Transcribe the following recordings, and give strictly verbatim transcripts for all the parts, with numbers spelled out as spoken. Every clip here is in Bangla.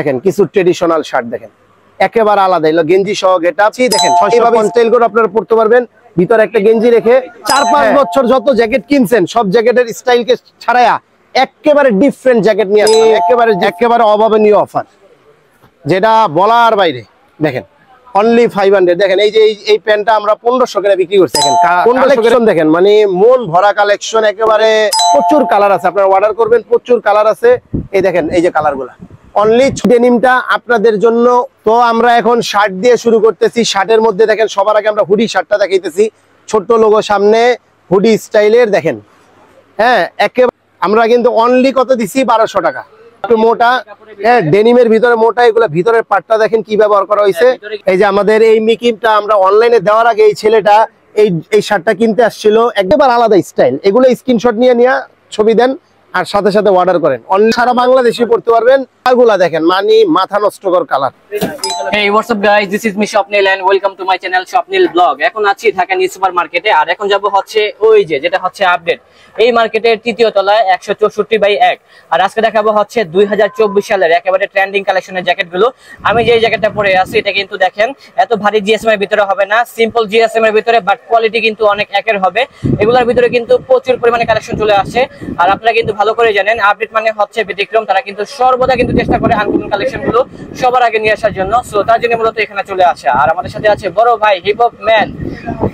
দেখেন কিছু ট্রেডিশনাল শার্ট দেখেন একেবারে আলাদা হলো গেঞ্জি সহ গেটআপ দেখেন এইভাবে স্টাইল করে আপনারা পরতে পারবেন। ভিতরে একটা গেঞ্জি রেখে চার পাঁচ বছর যত জ্যাকেট কিনছেন সব জ্যাকেটের স্টাইলকে ছাড়ায়া একেবারে ডিফারেন্ট জ্যাকেট নিয়ে আসেন, একেবারে একেবারে অভাবনীয় অফার যেটা বলার বাইরে। দেখেন অনলি পাঁচশো দেখেন এই যে এই প্যান্টটা আমরা পনেরোশো করে বিক্রি করছি। দেখেন কালেকশন দেখেন মানে মন ভরা কালেকশন, একেবারে প্রচুর কালার আছে, আপনারা অর্ডার করবেন, প্রচুর কালার আছে। এই দেখেন এই যে কালারগুলা অনলি ডেনিমটা আপনাদের জন্য। তো আমরা এখন শার্ট দিয়ে শুরু করতেছি। শার্টের মধ্যে দেখেন সবার আগে আমরা হুডি শার্টটা দেখাইতেছি, ছোট্ট লোগো সামনে হুডি স্টাইলের দেখেন। হ্যাঁ একেবারে আমরা কিন্তু অনলি কত দিছি বারোশো টাকা। একটু মোটা, হ্যাঁ ডেনিমের ভিতরে মোটা, এগুলো ভিতরের পাটটা দেখেন কি ব্যবহার করা হয়েছে। এই যে আমাদের এই মিকিমটা আমরা অনলাইনে দেওয়ার আগে এই ছেলেটা এই এই শার্টটা কিনতে আসছিল, একেবারে আলাদা স্টাইল। এগুলো স্ক্রিনশট নিয়ে নিয়ে ছবি দেন আর সাথে সাথে অর্ডার করেন, সারা বাংলাদেশে পড়তে পারবেন। এগুলা দেখেন মানে মাথা নষ্ট কর colour. Hey, what's up guys? This is me Shopnil and welcome to my channel Shopnil Blog. এখন আছি ঢাকা নিউ সুপার মার্কেটে, আর এখন যাব হচ্ছে ওই যে যেটা হচ্ছে আপডেট এই মার্কেটের তৃতীয় তলায় একশো চৌষট্টি বাই এক। আর আজকে দেখাবো হচ্ছে দুই হাজার চব্বিশ সালের একেবারে ট্রেন্ডিং কালেকশনের জ্যাকেটগুলো। আমি যে জ্যাকেটটা পরে আছি এটা কিন্তু দেখেন এত ভারী জিএসএম এর ভিতরে হবে না, সিম্পল জিএসএম এর ভিতরে, বাট কোয়ালিটি কিন্তু অনেক একের হবে। এগুলোর ভিতরে কিন্তু প্রচুর পরিমাণে কালেকশন চলে আসে, আর আপনারা কিন্তু ভালো করে জানেন আপডেট মানে হচ্ছে ব্যতিক্রম, তারা কিন্তু সর্বদা কিন্তু চেষ্টা করে আনকমন কালেকশনগুলো সবার আগে নিয়ে আসার জন্য। সো তার জন্য মূলত এখানে চলে আসা। আর আমাদের সাথে আছে বড় ভাই হিপ হপ ম্যান,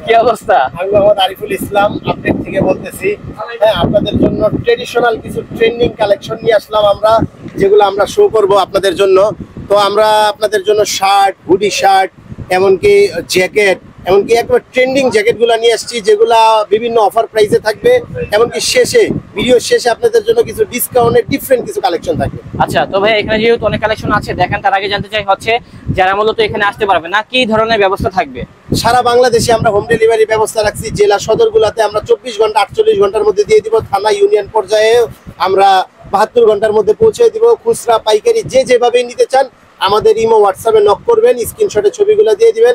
কি অবস্থা? আমি মোহাম্মদ আরিফুল ইসলাম আপডেট থেকে বলতেছি। হ্যাঁ আপনাদের জন্য ট্র্যাডিশনাল কিছু ট্রেন্ডিং কালেকশন নিয়ে আসলাম আমরা, যেগুলো আমরা শো করব আপনাদের জন্য। তো আমরা আপনাদের জন্য শার্ট, হুডি শার্ট, এমনকি জ্যাকেট, এমনকি একবার ট্রেন্ডিং জ্যাকেটগুলো নিয়ে আসছি যেগুলা বিভিন্ন অফার প্রাইসে থাকবে, এমনকি শেষে ভিডিও শেষে আপনাদের জন্য কিছু ডিসকাউন্টে ডিফারেন্ট কিছু কালেকশন থাকবে। আচ্ছা তো ভাই এখানে যেহেতু অনেক কালেকশন আছে দেখেন, তার আগে জানতে চাই হচ্ছে যারা মূলত এখানে আসতে পারবে না কি ধরনের ব্যবস্থা থাকবে? সারা বাংলাদেশে আমরা হোম ডেলিভারি ব্যবস্থা রাখছি। জেলা সদরগুলোতে আমরা চব্বিশ ঘন্টা আটচল্লিশ ঘন্টার মধ্যে দিয়ে দিব, থানা ইউনিয়ন পর্যায়ে আমরা বাহাত্তর ঘন্টার মধ্যে পৌঁছে দিব। খুচরা পাইকারি যে যেভাবেই নিতে চান আমাদের ইমো হোয়াটসঅ্যাপে নক করবেন, স্ক্রিনশটের ছবিগুলো দিয়ে দিবেন,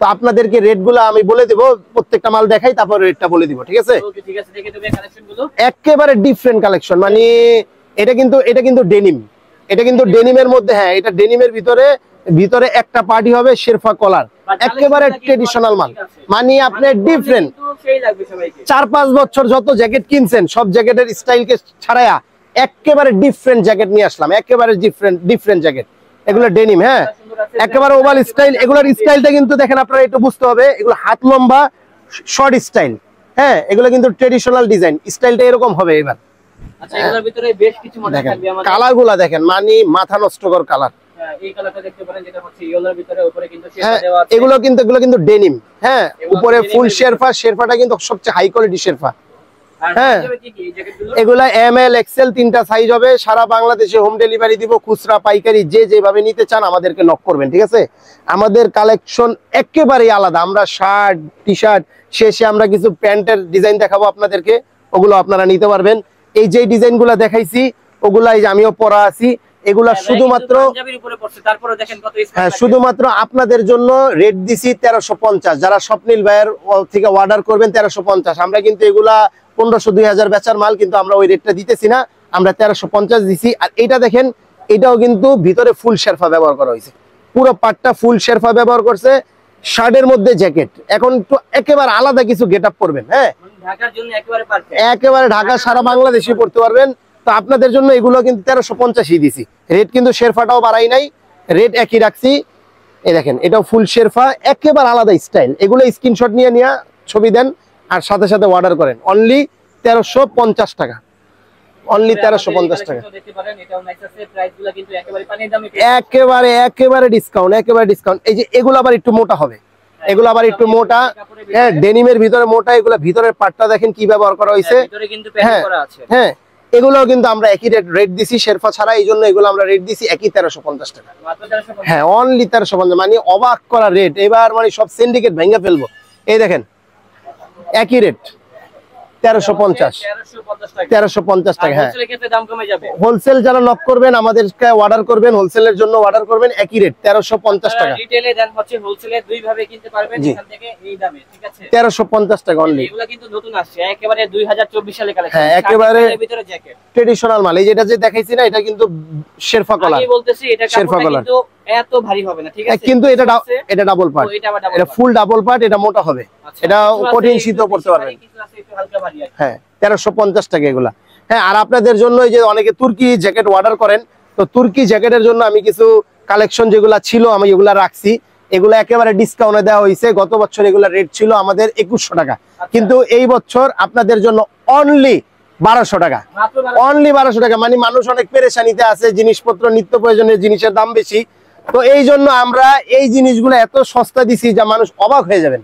তো আপনাদেরকে রেটগুলো আমি বলে দেব, প্রত্যেকটা মাল দেখাই তারপর রেটটা বলে দিব, ঠিক আছে? ওকে ঠিক আছে, দেখে দেব কালেকশনগুলো। একেবারে ডিফারেন্ট কালেকশন, মানে এটা কিন্তু এটা কিন্তু ডেনিম, এটা কিন্তু ডেনিমের মধ্যে। হ্যাঁ এটা ডেনিমের ভিতরে ভিতরে একটা পার্টি হবে শেরফা কলার, একেবারে ট্র্যাডিশনাল মাল, মানে আপনি ডিফারেন্ট। চার পাঁচ বছর যত জ্যাকেট কিনছেন সব জ্যাকেটের স্টাইলকে ছাড়ায়া একেবারে ডিফারেন্ট জ্যাকেট নিয়ে আসলাম, একেবারে ডিফারেন্ট ডিফারেন্ট জ্যাকেট। এগুলো ডেনিম, হ্যাঁ একেবারে ওভাল স্টাইল। এগুলোর স্টাইলটা কিন্তু দেখেন আপনারা একটু বুঝতে হবে, এগুলো হাত লম্বা শর্ট স্টাইল। হ্যাঁ এগুলো কিন্তু ট্র্যাডিশনাল ডিজাইন, স্টাইলটা এরকম হবে। এবার আচ্ছা এগুলোর ভিতরে বেশ কিছু মডেল থাকবে আমাদের। কালারগুলো দেখেন মানে মাথা নষ্ট কর কালার। হ্যাঁ এই কালারটা দেখতে পারেন যেটা হচ্ছে ইয়েলোর ভিতরে, উপরে কিন্তু শেরপা দেওয়া আছে। এগুলো কিন্তু এগুলো কিন্তু ডেনিম, হ্যাঁ উপরে ফুল শেরপা, শেরপাটা কিন্তু সবচেয়ে হাই কোয়ালিটি শেরপা। হ্যাঁ এগুলা এম এল এক্সেল তিনটা সাইজ হবে। সারা বাংলাদেশে হোম ডেলিভারি দিব, খুচরা পাইকারি যে যেভাবে নিতে চান আমাদেরকে নক করবেন, ঠিক আছে? আমাদের কালেকশন একেবারেই আলাদা। আমরা শার্ট, টি শার্ট, শেষে আমরা কিছু প্যান্টের ডিজাইন দেখাবো আপনাদেরকে, ওগুলো আপনারা নিতে পারবেন। এই যে ডিজাইনগুলো দেখাইছি ওগুলাই আমিও পরা আছি, এগুলা শুধুমাত্র হ্যাঁ শুধুমাত্র আপনাদের জন্য রেট দিছি তেরোশো পঞ্চাশ। যারা স্বপ্নিল ভাইয়ের থেকে অর্ডার করবেন তেরোশো পঞ্চাশ। আমরা কিন্তু এগুলা পনেরোশো দুই হাজার বেচার মাল, কিন্তু আমরা ওই রেটটা দিতেছি না, আমরা তেরোশো পঞ্চাশ দিছি। আর এটা দেখেন এটাও কিন্তু ভিতরে ফুল শেরফা ব্যবহার করা হয়েছে, পুরো পাটটা ফুল শেরফা ব্যবহার করছে। শার্টের মধ্যে জ্যাকেট, এখন তো একেবারে আলাদা কিছু গেট আপ করবেন। হ্যাঁ একেবারে ঢাকা সারা বাংলাদেশে পড়তে পারবেন। তো আপনাদের জন্য এগুলো কিন্তু তেরোশো পঞ্চাশই দিছি, রেট কিন্তু শেরফাটাও বাড়াই নাই, রেট একই রাখছি। এই দেখেন এটাও ফুল শেরফা, একেবারে আলাদা স্টাইল। এগুলো স্ক্রিনশট নিয়ে নিয়ে ছবি দেন আর সাথে সাথে অর্ডার করেন। অনলি তেরোশো পঞ্চাশ টাকা, অনলি তেরোশো পঞ্চাশ টাকা। একেবারে একেবারে ডিসকাউন্ট, একেবারে ডিসকাউন্ট। এই যে এগুলো আবার একটু মোটা হবে, এগুলো আবার একটু মোটা। হ্যাঁ ডেনিমের ভিতরে মোটা, এগুলো ভিতরের পাটটা দেখেন কি ব্যবহার করা হয়েছে। হ্যাঁ এগুলোও কিন্তু আমরা একই রেট রেট দিছি শেরফা ছাড়া, এই জন্য এগুলো আমরা রেট দিছি একই তেরোশো পঞ্চাশ টাকা। হ্যাঁ অনলি তেরোশো পঞ্চাশ, মানে অবাক করা রেট। এবার মানে সব সিন্ডিকেট ভেঙে ফেলবো। এই দেখেন একই রেট তেরোশো পঞ্চাশ তেরোশো পঞ্চাশ টাকা। হ্যাঁ, হোলসেল যারা নক করবেন আমাদেরকে অর্ডার করবেন, হোলসেলের জন্য অর্ডার করবেন একই রেট তেরোশো পঞ্চাশ টাকা। রিটেইলে দেন হচ্ছে হোলসেলে দুই ভাবে কিনতে পারবেন এখান থেকে এই দামে, ঠিক আছে তেরোশো পঞ্চাশ টাকা অনলি। এগুলা কিন্তু নতুন আসছে একেবারে দুই হাজার চব্বিশ সালে কালেকশন। হ্যাঁ, একেবারে ভিতরে জ্যাকেট ট্র্যাডিশনাল মাল। এই যেটা যে দেখাইছি না, এটা কিন্তু শেরফা কলার। আমি বলতেছি এটা কাপড়টা কিন্তু এত ভারী হবে না, ঠিক আছে, কিন্তু এটা এটা ডাবল পার্ট, এটা ফুল ডাবল পার্ট, এটা মোটা হবে, এটা কঠিন শীতও পড়তে পারবেন। হ্যাঁ, তেরোশো পঞ্চাশ টাকা এগুলা। হ্যাঁ, আর আপনাদের জন্য এই যে অনেকে তুর্কি জ্যাকেট অর্ডার করেন, তো তুর্কি জ্যাকেটের জন্য আমি কিছু কালেকশন যেগুলা ছিল আমি এগুলা রাখছি, এগুলা একেবারে ডিসকাউন্টে দেওয়া হয়েছে। গত বছর এগুলা রেট ছিল আমাদের একুশশো টাকা, কিন্তু এই বছর আপনাদের জন্য অনলি বারোশো টাকা, অনলি বারোশো টাকা। মানে মানুষ অনেক পেরেশানিতে আছে, জিনিসপত্র নিত্য প্রয়োজনীয় জিনিসের দাম বেশি, তো এই জন্য আমরা এই জিনিসগুলো এত সস্তা দিছি যা মানুষ অবাক হয়ে যাবেন।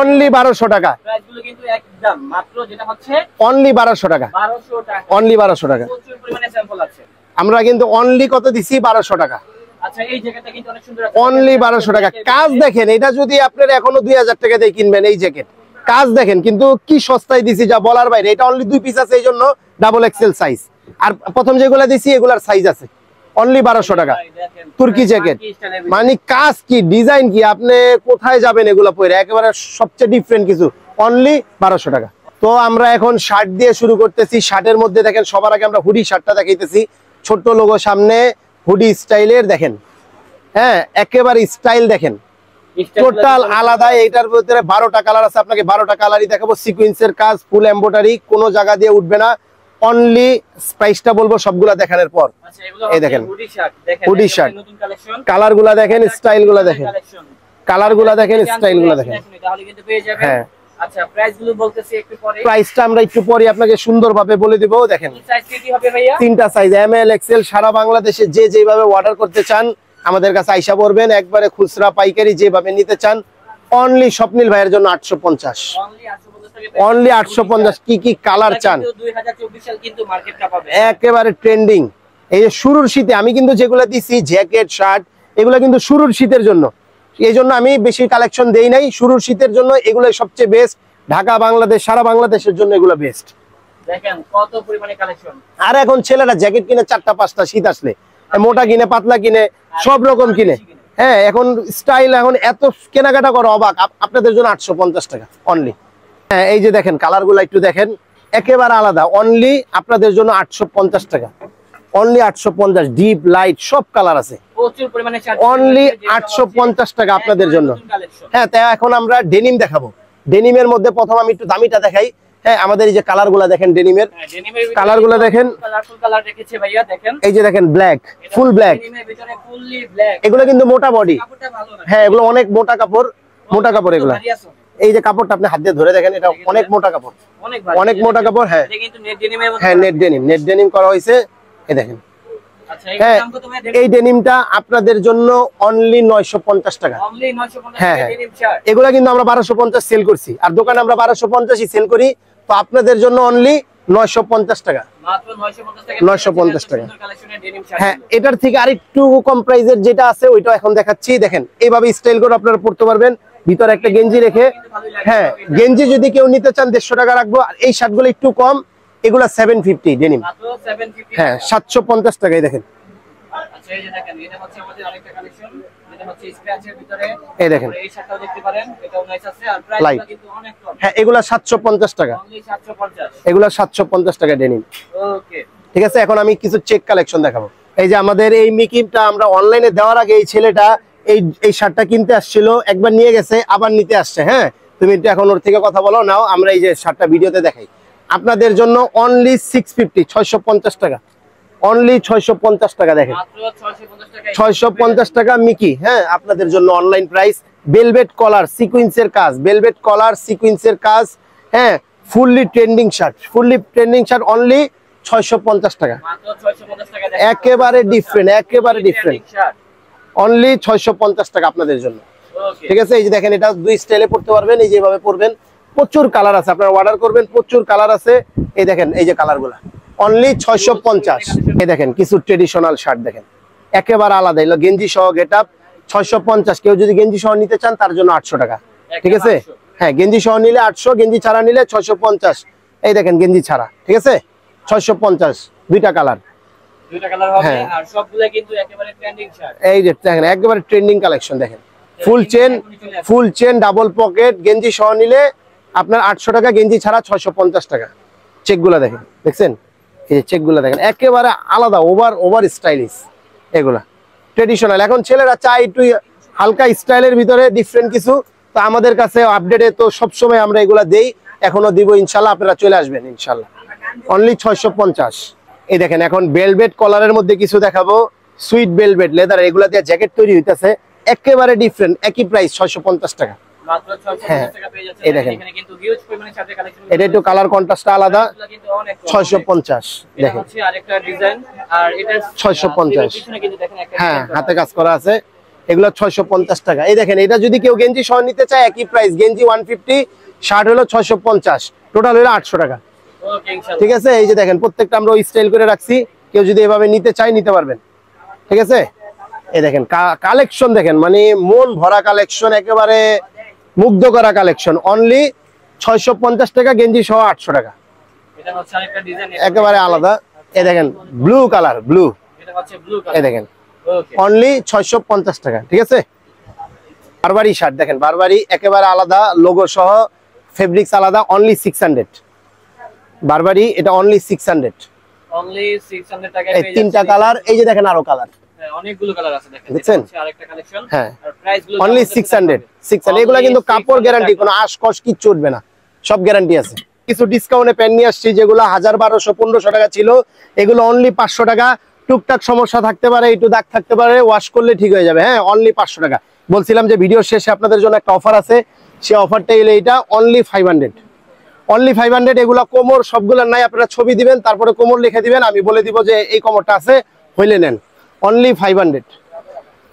অনলি বারোশো টাকা, অনলি বারোশো টাকা, অনলি বারোশো টাকা। আমরা কিন্তু অনলি কত দিছি বারোশো টাকা, অনলি বারোশো টাকা। কাজ দেখেন, এটা যদি আপনারা এখনো দুই হাজার টাকা দিয়ে কিনবেন এই জ্যাকেট, কাজ দেখেন কিন্তু কি সস্তায় দিছি যা বলার বাইরে। এটা অনলি দুই পিস আছে, এই জন্য ডাবল এক্সেল সাইজ। আর প্রথম যেগুলা দিছি এগুলার সাইজ আছে অনলি বারোশো টাকা। তুর্কি জ্যাকেট মানে কাজ কি, ডিজাইন কি, আপনি কোথায় যাবেন এগুলো পরে, একেবারে সবচেয়ে ডিফারেন্ট কিছু, অনলি বারোশো টাকা। তো আমরা এখন শার্ট দিয়ে শুরু করতেছি। শার্টের মধ্যে দেখেন সবার আগে আমরা হুডি শার্টটা দেখাইতেছি, ছোট্ট লোগো সামনে, হুডি স্টাইলের দেখেন। হ্যাঁ, একেবারে স্টাইল দেখেন, টোটাল আলাদা। এইটার ভিতরে বারোটা কালার আছে, আপনাকে বারোটা কালারই দেখাবো। সিকুয়েন্সের কাজ, ফুল এমব্রয়ডারি, কোনো জায়গা দিয়ে উঠবে না। অনলি স্পাইসটা বলবো সবগুলা দেখানোর পর। এই দেখেন হুডি শার্ট, কালার গুলা দেখেন, স্টাইল গুলা দেখেন, কালার গুলা দেখেন, স্টাইল গুলা দেখেন। হ্যাঁ, প্রাইসটা আমরা একটু পরে আপনাকে সুন্দর ভাবে বলে দিব। দেখেন তিনটা সাইজ, এম এল এক্সেল, সারা বাংলাদেশে যে যেভাবে অর্ডার করতে চান আমাদের কাছে আইসা পড়বেন, একবারে খুচরা পাইকারি যেভাবে নিতে চান। অনলি স্বপ্নিল ভাইয়ের জন্য আটশো পঞ্চাশ অনলি আটশো পঞ্চাশ। কি কি কালার চান, একেবারে ট্রেন্ডিং। এই যে শুরুর শীতে আমি কিন্তু যেগুলো দিছি জ্যাকেট শার্ট, এগুলো কিন্তু শুরুর শীতের জন্য, এই জন্য আমি বেশি কালেকশন দেই নাই। শুরুর শীতের জন্য এগুলো সবচেয়ে বেস্ট, ঢাকা বাংলাদেশ সারা বাংলাদেশের জন্য এগুলো বেস্ট। দেখেন কত পরিমাণে কালেকশন। আর এখন ছেলেরা জ্যাকেট কিনে চারটা পাঁচটা, শীত আসলে মোটা কিনে পাতলা কিনে সব রকম কিনে। হ্যাঁ, এখন স্টাইল, এখন এত কেনাকাটা করো অবাক। আপনাদের জন্য আটশো পঞ্চাশ টাকা অনলি। হ্যাঁ, এই যে দেখেন কালার গুলা একটু দেখেন, একেবারে আলাদা। অনলি আপনাদের জন্য আটশো পঞ্চাশ টাকা, অনলি আটশো পঞ্চাশ ডিপ লাইট সব কালার আছে, অনলি আটশো পঞ্চাশ টাকা আপনাদের জন্য। হ্যাঁ, তাই এখন আমরা ডেনিম দেখাবো। ডেনিমের মধ্যে প্রথম আমি একটু দামিটা দেখাই। হ্যাঁ, আমাদের এই যে কালার গুলা দেখেন, ডেনিমের কালার গুলা দেখেন, এই যে দেখেন ব্ল্যাক, ফুল ব্ল্যাক। এগুলো কিন্তু মোটা বডি। হ্যাঁ, এগুলো অনেক মোটা কাপড়, মোটা কাপড় এগুলা। এই যে কাপড়টা আপনি হাত দিয়ে ধরে দেখেন, এটা অনেক মোটা কাপড়, অনেক মোটা কাপড়। হ্যাঁ, হ্যাঁ নেট ডেনিম, নেট ডেনিম করা হয়েছে। এই দেখেন, হ্যাঁ এই ডেনিমটা আপনাদের জন্য অনলি নয়শো পঞ্চাশ টাকা। হ্যাঁ, এগুলা কিন্তু আমরা বারোশো পঞ্চাশ সেল করছি, আর দোকানে আমরা বারোশো পঞ্চাশই সেল করি। তো আপনাদের জন্য অনলি নয়শো পঞ্চাশ টাকা, নয়শো পঞ্চাশ টাকা। হ্যাঁ, এটার থেকে আরেকটু কম প্রাইজের যেটা আছে ওইটা এখন দেখাচ্ছি। দেখেন এইভাবে স্টাইল করে আপনারা পড়তে পারবেন, ভিতরে একটা গেঞ্জি রেখে। হ্যাঁ, গেঞ্জি যদি কেউ নিতে চান দেড়শো টাকা রাখবো। আর এই শার্ট গুলো একটু কম, এগুলা সেভেন ফিফটি ডেনিম। হ্যাঁ, সাতশো পঞ্চাশ টাকায় দেখেন। এই দেখেন হ্যাঁ, এগুলা সাতশো পঞ্চাশ টাকা, এগুলা সাতশো পঞ্চাশ টাকা ডেনিম। ঠিক আছে, এখন আমি কিছু চেক কালেকশন দেখাবো। এই যে আমাদের এই মিকিমটা আমরা অনলাইনে দেওয়ার আগে এই ছেলেটা এই এই শার্টটা কিনতে আসছিল, একবার নিয়ে গেছে আবার নিতে আসছে। হ্যাঁ, তুমি একটু এখন ওর থেকে কথা বলো, নাও আমরা এই যে শার্টটা ভিডিওতে দেখাই। আপনাদের জন্য অনলি সিক্স ফিফটি ছয়শো পঞ্চাশ টাকা, অনলি ছয়শো পঞ্চাশ টাকা। দেখেন ছয়শো পঞ্চাশ টাকা মিকি। হ্যাঁ, আপনাদের জন্য অনলাইন প্রাইস। বেলভেট কলার, সিকুইন্সের কাজ, বেলভেট কলার, সিকুইন্সের কাজ। হ্যাঁ, fully trending shirt, fully trending shirt only ছয়শো পঞ্চাশ টাকা, একেবারে ডিফারেন্ট, একেবারে ডিফারেন্ট। অনলি ছয়শো পঞ্চাশ টাকা আপনাদের জন্য। ঠিক আছে, এই যে দেখেন এটা দুই স্টাইলে পড়তে পারবেন, এই যেভাবে পরবেন। প্রচুর কালার আছে, আপনারা অর্ডার করবেন, প্রচুর কালার আছে। এই দেখেন এই যে কালার গুলা অনলি ছয়শো পঞ্চাশ। এই দেখেন কিছু ট্রেডিশনাল শার্ট দেখেন, একেবারে আলাদা। এগুলো গেঞ্জি সহ গেট আপ ছয়শো পঞ্চাশ, কেউ যদি গেঞ্জি সহ নিতে চান তার জন্য আটশো টাকা। ঠিক আছে, হ্যাঁ গেঞ্জি সহ নিলে আটশো, গেঞ্জি ছাড়া নিলে ছয়শো পঞ্চাশ। এই দেখেন গেঞ্জি ছাড়া, ঠিক আছে, ছয়শো পঞ্চাশ, দুইটা কালার। হ্যাঁ এই যে দেখেন একেবারে ট্রেন্ডিং কালেকশন, দেখেন full chain, full chain double pocket গেঞ্জি সহ নিলে আপনার আটশো টাকা, গেঞ্জি ছাড়া ছয়শো পঞ্চাশ টাকা। চেকগুলা দেখেন, দেখছেন এই যে চেকগুলা দেখেন, একেবারে আলাদা, ওভার ওভার স্টাইলিশ। এগুলা ট্রেডিশনাল, এখন ছেলেরা চাই একটু হালকা স্টাইলের ভিতরে ডিফারেন্ট কিছু, তো আমাদের কাছে আপডেটে তো সবসময় আমরা এগুলা দেই, এখনো দিব ইনশাল্লাহ, আপনারা চলে আসবেন ইনশাল্লাহ। অনলি ছয়শো পঞ্চাশ। এই দেখেন এখন বেলভেট কলারের মধ্যে কিছু দেখাবো, সুইট বেলভেট লেদার, এগুলা দিয়ে জ্যাকেট তৈরি হইতেছে, একেবারে ডিফারেন্ট, একই প্রাইস ছয়শো পঞ্চাশ টাকা। হ্যাঁ এই দেখেন এটা একটু কালার কন্ট্রাস্টটা আলাদা, ছয়শো পঞ্চাশ। দেখেন ছয়শো পঞ্চাশ, হ্যাঁ হাতে কাজ করা আছে, এগুলো ছয়শো পঞ্চাশ টাকা। এই দেখেন এটা যদি কেউ গেঞ্জি সহ নিতে চায় একই প্রাইস, গেঞ্জি ওয়ান ফিফটি, শার্ট হলো ছয়শো পঞ্চাশ, টোটাল হলো আটশো টাকা, ঠিক আছে। এই যে দেখেন প্রত্যেকটা আমরা স্টাইল করে রাখছি, কেউ যদি এভাবে নিতে চায় নিতে পারবেন, ঠিক আছে। এই দেখেন কালেকশন দেখেন, মানে মন ভরা কালেকশন, একেবারে মুগ্ধ করা কালেকশন। অনলি ছয়শো পঞ্চাশ টাকা, গেঞ্জি সহ আটশো টাকা, একেবারে আলাদা। এই দেখেন ব্লু কালার, ব্লু, এই দেখেন অনলি ছয়শো পঞ্চাশ টাকা, ঠিক আছে। বারবারি শার্ট দেখেন, বারবারি একেবারে আলাদা, লোগো সহ, ফেব্রিক্স আলাদা, অনলি সিক্স হান্ড্রেড। বারবারি এটা অনলি সিক্স হান্ড্রেড, তিনটা কালার, এই যে দেখেন আরো কালার, অনেকগুলো কালার আছে দেখেন, দেখছেন আরেকটা কালেকশন। হ্যাঁ প্রাইস গুলো অনলি ছয়শো, এগুলা কিন্তু কাপড় গ্যারান্টি, কোনো আশকশ কিচ্ছু উঠবে না, সব গ্যারান্টি আছে। কিছু ডিসকাউন্টে প্যান্ট নিয়ে আসছি, যেগুলো হাজার বারোশো পনেরোশো টাকা ছিল, এগুলো অনলি পাঁচশো টাকা। টুকটাক সমস্যা থাকতে পারে, একটু দাগ থাকতে পারে, ওয়াশ করলে ঠিক হয়ে যাবে। হ্যাঁ অনলি পাঁচশো টাকা। বলছিলাম যে ভিডিও শেষে আপনাদের জন্য একটা অফার আছে, সেই অফারটা হলো এটা, only five hundred, only five hundred. এগুলা কোমর সবগুলোর নাই, আপনারা ছবি দিবেন, তারপরে কোমর লিখে দিবেন, আমি বলে দিব যে এই কোমরটা আছে হইলে নেন। অনলি ফাইভ হান্ড্রেড,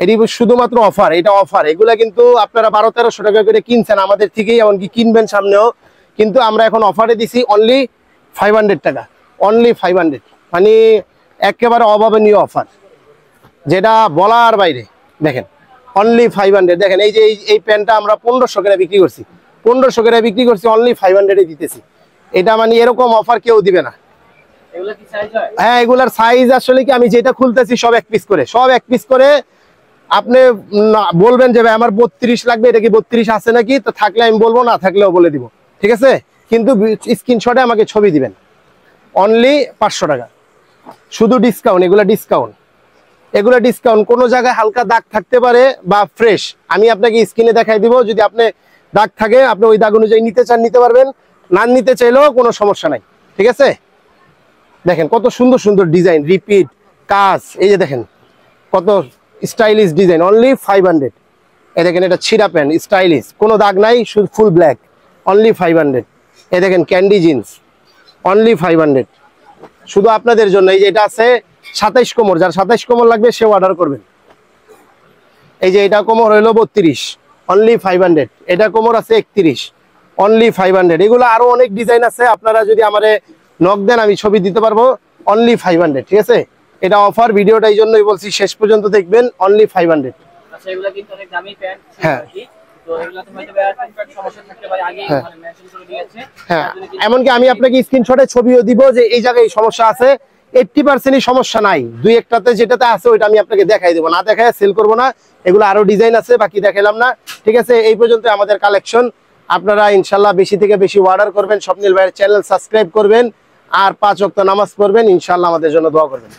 এটি শুধুমাত্র অফার, এটা অফার। এগুলা কিন্তু আপনারা বারো তেরোশো টাকা করে কিনছেন আমাদের থেকেই, এমনকি কিনবেন সামনেও, কিন্তু আমরা এখন অফারে দিছি অনলি ফাইভ হান্ড্রেড টাকা, অনলি ফাইভ হান্ড্রেড, মানে একেবারে অভাবনীয় অফার, যেটা বলার বাইরে। দেখেন অনলি ফাইভ হান্ড্রেড। দেখেন এই যে এই প্যান্টটা আমরা পনেরোশো করে বিক্রি করছি, পনেরোশো করে বিক্রি করছি, অনলি ফাইভ হান্ড্রেডে দিতেছি। এটা মানে এরকম অফার কেউ দিবে না। হ্যাঁ এগুলার সাইজ আসলে কি, আমি যেটা খুলতেছি সব এক পিস করে, সব এক পিস করে। আপনি বলবেন যে ভাই আমার বত্রিশ লাগবে, এটা কি বত্রিশ আছে নাকি, তো থাকলে আমি বলবো, না থাকলেও বলে দিব, ঠিক আছে, কিন্তু স্ক্রিনশটে আমাকে ছবি দিবেন। অনলি পাঁচশো টাকা, শুধু ডিসকাউন্ট, এগুলো ডিসকাউন্ট, এগুলো ডিসকাউন্ট। কোনো জায়গায় হালকা দাগ থাকতে পারে বা ফ্রেশ, আমি আপনাকে স্ক্রিনে দেখাই দিব, যদি আপনি দাগ থাকে আপনি ওই দাগ অনুযায়ী নিতে চান নিতে পারবেন, না নিতে চাইলেও কোনো সমস্যা নাই, ঠিক আছে। দেখেন কত সুন্দর সুন্দর ডিজাইন, রিপিট কাজ, এই যে দেখেন কত stylish design, only five hundred. এই দেখেন এটা ছিঁড়া প্যান্ট, স্টাইলিশ, কোনো দাগ নাই, full black, only five hundred. এই দেখেন candy jeans, only five hundred, শুধু আপনাদের জন্য। এই যে এটা আছে সাতাইশ কোমর, যার সাতাইশ কোমর লাগবে সে অর্ডার করবেন। এই যে এটা কোমর হইলো বত্রিশ, অনলি ফাইভ হান্ড্রেড। এটা কোমর আছে একত্রিশ, অনলি ফাইভ হান্ড্রেড। এগুলো আরো অনেক ডিজাইন আছে, আপনারা যদি আমারে নক দেন আমি ছবি দিতে পারবো। অনলি ফাইভ হান্ড্রেড, ঠিক আছে, এটা অফার, ভিডিওটা এই জন্যই বলছি, শেষ পর্যন্ত দেখবেন। Only five hundred. আচ্ছা এগুলা কিন্তু অনেক দামি প্যান্ট, হ্যাঁ তো এগুলা তো হয়তো আর প্যান্ট সমস্যা থাকতে পারে, আগে মানে মেনশন করে দিয়েছে। হ্যাঁ এমনকি আমি আপনাকে স্ক্রিনশটে ছবিও দিব যে এই জায়গায় এই সমস্যা আছে, আশি পার্সেন্ট এই সমস্যা নাই, দুই একটাতে যেটাতে আছে ওইটা আমি আপনাকে দেখাই দেব, না দেখায় সেল করব না। এগুলো আরো ডিজাইন আছে, বাকি দেখাইলাম না, ঠিক আছে। এই পর্যন্ত আমাদের কালেকশন। আপনারা ইনশাআল্লাহ বেশি থেকে বেশি অর্ডার করবেন, স্বপ্নিল ভাইয়ের চ্যানেল সাবস্ক্রাইব করবেন, আর পাঁচ ওয়াক্ত নামাজ পড়বেন, ইনশাআল্লাহ আমাদের জন্য দোয়া করবেন।